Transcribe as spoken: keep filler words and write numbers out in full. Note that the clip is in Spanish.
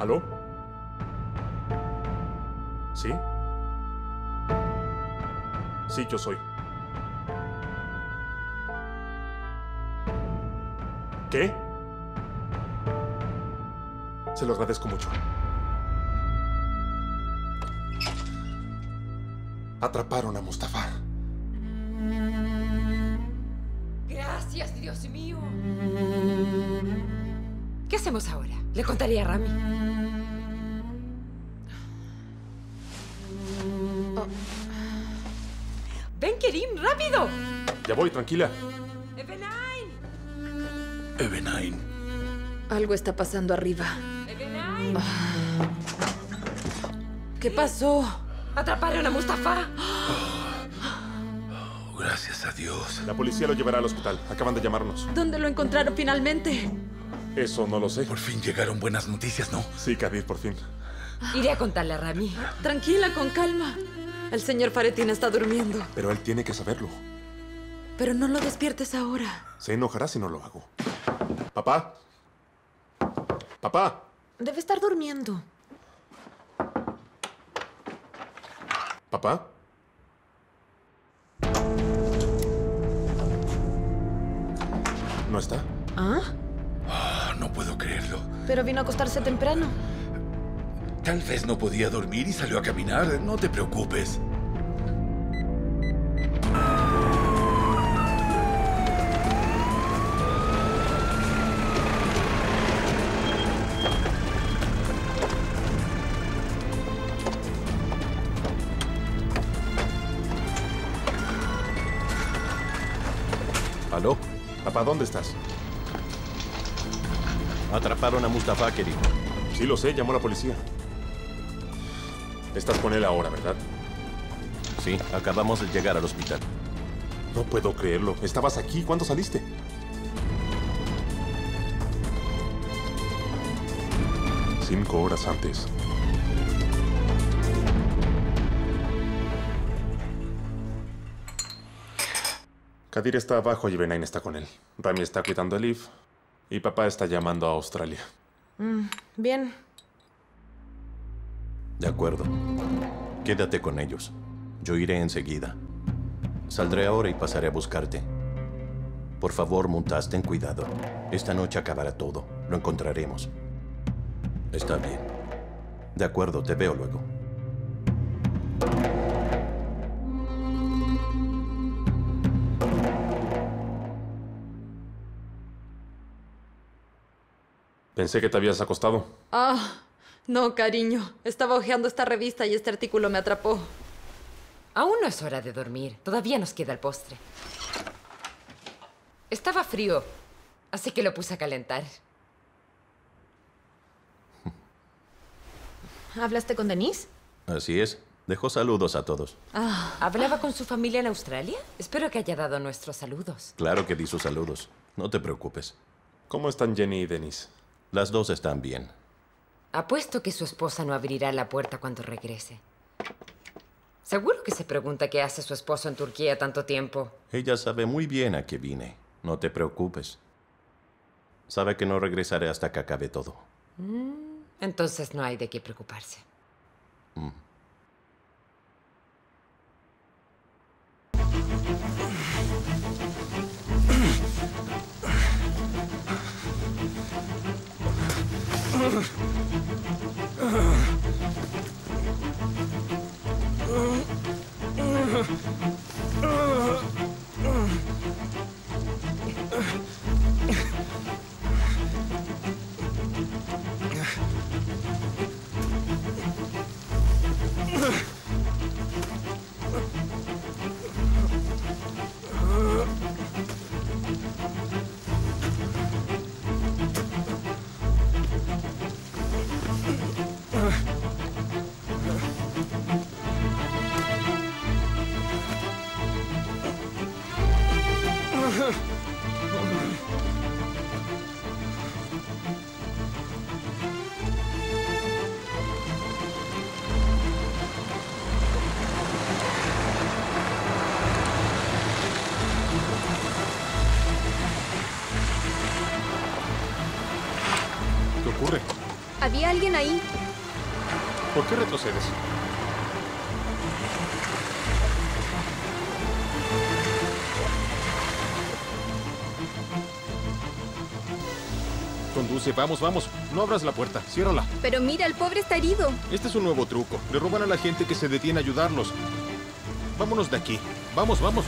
¿Aló? ¿Sí? Sí, yo soy. ¿Qué? Se lo agradezco mucho. Atraparon a Mustafa. Gracias, Dios mío. ¿Qué hacemos ahora? Le contaría a Rahmi. Oh. Ven, Kerim, rápido. Ya voy, tranquila. Ebenain. Ebenain. Algo está pasando arriba. Ebenain. Oh. ¿Qué pasó? Atraparon a Mustafa. Oh. Oh, gracias a Dios. La policía lo llevará al hospital. Acaban de llamarnos. ¿Dónde lo encontraron finalmente? Eso no lo sé. Por fin llegaron buenas noticias, ¿no? Sí, Kadir, por fin. Iré a contarle a Rahmi. Tranquila, con calma. El señor Fahrettin está durmiendo. Pero él tiene que saberlo. Pero no lo despiertes ahora. Se enojará si no lo hago. Papá. Papá. Debe estar durmiendo. Papá. ¿No está? ¿Ah? No puedo creerlo. Pero vino a acostarse temprano. Tal vez no podía dormir y salió a caminar. No te preocupes. ¿Aló? Papá, ¿dónde estás? Atraparon a Mustafa, querido. Sí, lo sé. Llamó a la policía. Estás con él ahora, ¿verdad? Sí, acabamos de llegar al hospital. No puedo creerlo. Estabas aquí. ¿Cuándo saliste? Cinco horas antes. Kadir está abajo y Benain está con él. Rahmi está cuidando a Elif. Y papá está llamando a Australia. Mm, bien. De acuerdo. Quédate con ellos. Yo iré enseguida. Saldré ahora y pasaré a buscarte. Por favor, Muntaz, ten cuidado. Esta noche acabará todo. Lo encontraremos. Está bien. De acuerdo, te veo luego. Pensé que te habías acostado. Ah, no, cariño. Estaba hojeando esta revista y este artículo me atrapó. Aún no es hora de dormir. Todavía nos queda el postre. Estaba frío, así que lo puse a calentar. ¿Hablaste con Denise? Así es. Dejó saludos a todos. Ah. ¿Hablaba con su familia en Australia? Espero que haya dado nuestros saludos. Claro que di sus saludos. No te preocupes. ¿Cómo están Jenny y Denise? Las dos están bien. Apuesto que su esposa no abrirá la puerta cuando regrese. Seguro que se pregunta qué hace su esposo en Turquía tanto tiempo. Ella sabe muy bien a qué vine. No te preocupes. Sabe que no regresaré hasta que acabe todo. Mm, entonces no hay de qué preocuparse. Mm. ¿Había alguien ahí? ¿Por qué retrocedes? Conduce, vamos, vamos. No abras la puerta, ciérrala. Pero mira, el pobre está herido. Este es un nuevo truco. Le roban a la gente que se detiene a ayudarlos. Vámonos de aquí. Vamos, vamos.